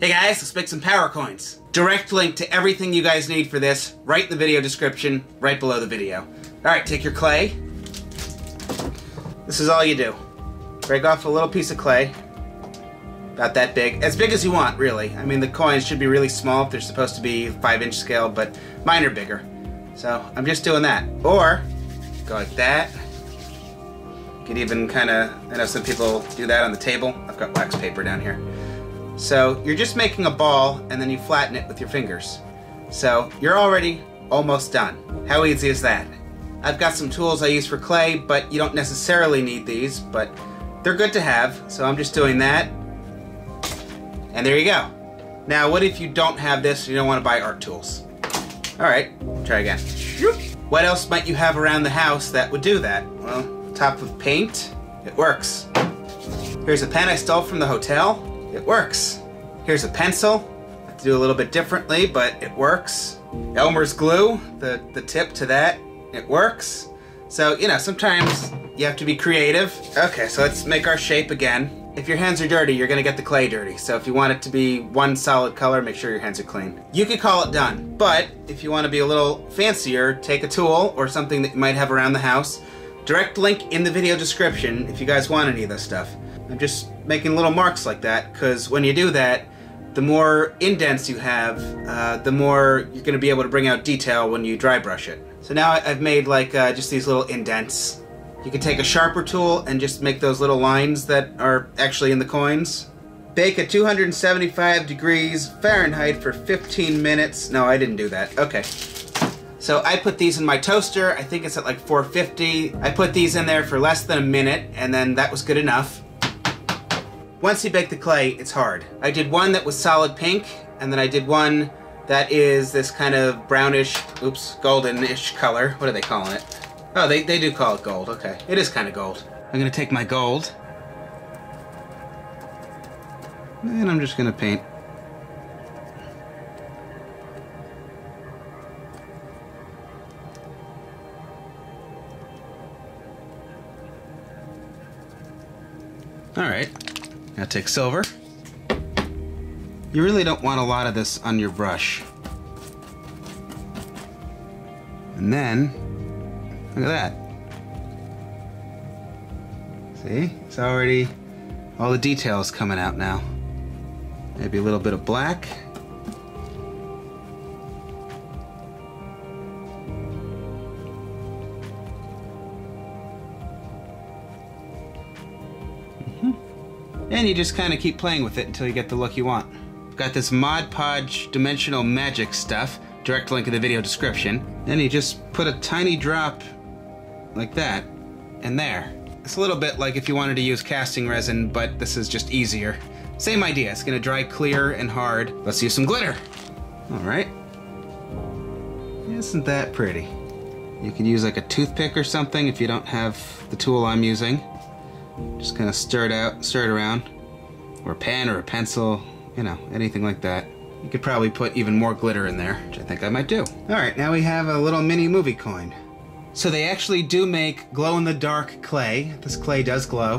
Hey guys, let's make some power coins. Direct link to everything you guys need for this, right in the video description, right below the video. Alright, take your clay. This is all you do. Break off a little piece of clay. About that big. As big as you want, really. I mean, the coins should be really small if they're supposed to be 5-inch scale, but mine are bigger. So, I'm just doing that. Or, go like that. You could even kind of, I know some people do that on the table. I've got wax paper down here. So, you're just making a ball, and then you flatten it with your fingers. So, you're already almost done. How easy is that? I've got some tools I use for clay, but you don't necessarily need these, but they're good to have, so I'm just doing that. And there you go. Now, what if you don't have this and you don't want to buy art tools? Alright, try again. What else might you have around the house that would do that? Well, top of paint, it works. Here's a pen I stole from the hotel, it works. Here's a pencil, I have to do a little bit differently, but it works. Elmer's glue, the tip to that. It works. So, you know, sometimes you have to be creative. Okay, so let's make our shape again. If your hands are dirty, you're gonna get the clay dirty. So if you want it to be one solid color, make sure your hands are clean. You could call it done, but if you want to be a little fancier, take a tool or something that you might have around the house. Direct link in the video description if you guys want any of this stuff. I'm just making little marks like that, because when you do that, the more indents you have, the more you're gonna be able to bring out detail when you dry brush it. So now I've made like just these little indents. You can take a sharper tool and just make those little lines that are actually in the coins. Bake at 275 degrees Fahrenheit for 15 minutes. No, I didn't do that. Okay. So I put these in my toaster. I think it's at like 450. I put these in there for less than a minute, and then that was good enough. Once you bake the clay, it's hard. I did one that was solid pink, and then I did one that is this kind of brownish, oops, golden-ish color. What are they calling it? Oh, they do call it gold, okay. It is kind of gold. I'm gonna take my gold, and I'm just gonna paint. All right, now take silver. You really don't want a lot of this on your brush. And then, look at that. See, it's already, all the details coming out now. Maybe a little bit of black. And you just kind of keep playing with it until you get the look you want. Got this Mod Podge dimensional magic stuff, direct link in the video description. Then you just put a tiny drop like that in there. It's a little bit like if you wanted to use casting resin, but this is just easier. Same idea, it's gonna dry clear and hard. Let's use some glitter. All right. Isn't that pretty? You could use like a toothpick or something if you don't have the tool I'm using. Just kind of stir it around. Or a pen or a pencil. You know, anything like that. You could probably put even more glitter in there, which I think I might do. Alright, now we have a little mini movie coin. So they actually do make glow-in-the-dark clay. This clay does glow.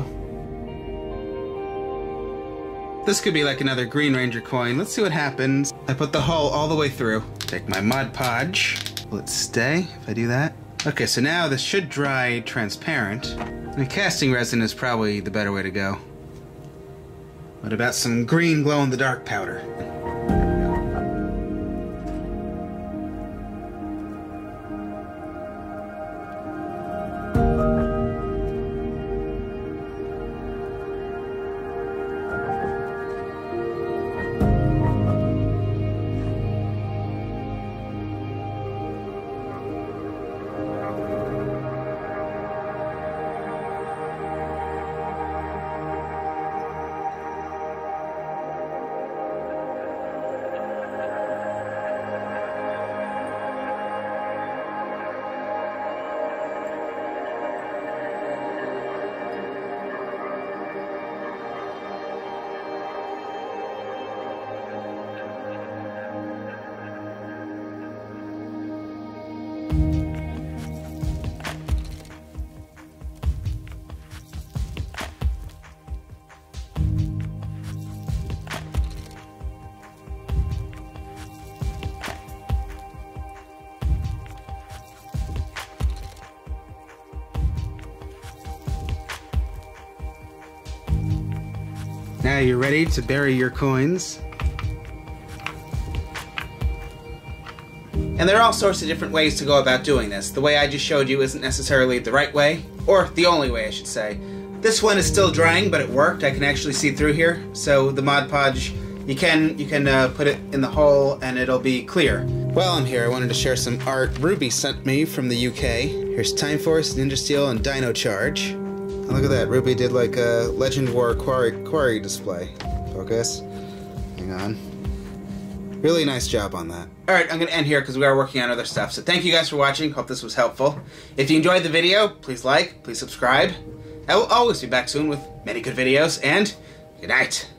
This could be like another Green Ranger coin. Let's see what happens. I put the hole all the way through. Take my Mod Podge. Will it stay if I do that? Okay, so now this should dry transparent. And casting resin is probably the better way to go. What about some green glow-in-the-dark powder? Now you're ready to bury your coins. And there are all sorts of different ways to go about doing this. The way I just showed you isn't necessarily the right way, or the only way I should say. This one is still drying, but it worked. I can actually see through here. So the Mod Podge, you can put it in the hole and it'll be clear. While I'm here, I wanted to share some art Ruby sent me from the UK. Here's Time Force, Ninja Steel, and Dino Charge. And look at that, Ruby did like a Legend War quarry display. Focus. Hang on. Really nice job on that. Alright, I'm going to end here because we are working on other stuff. So thank you guys for watching. Hope this was helpful. If you enjoyed the video, please like, please subscribe. I will always be back soon with many good videos, and good night.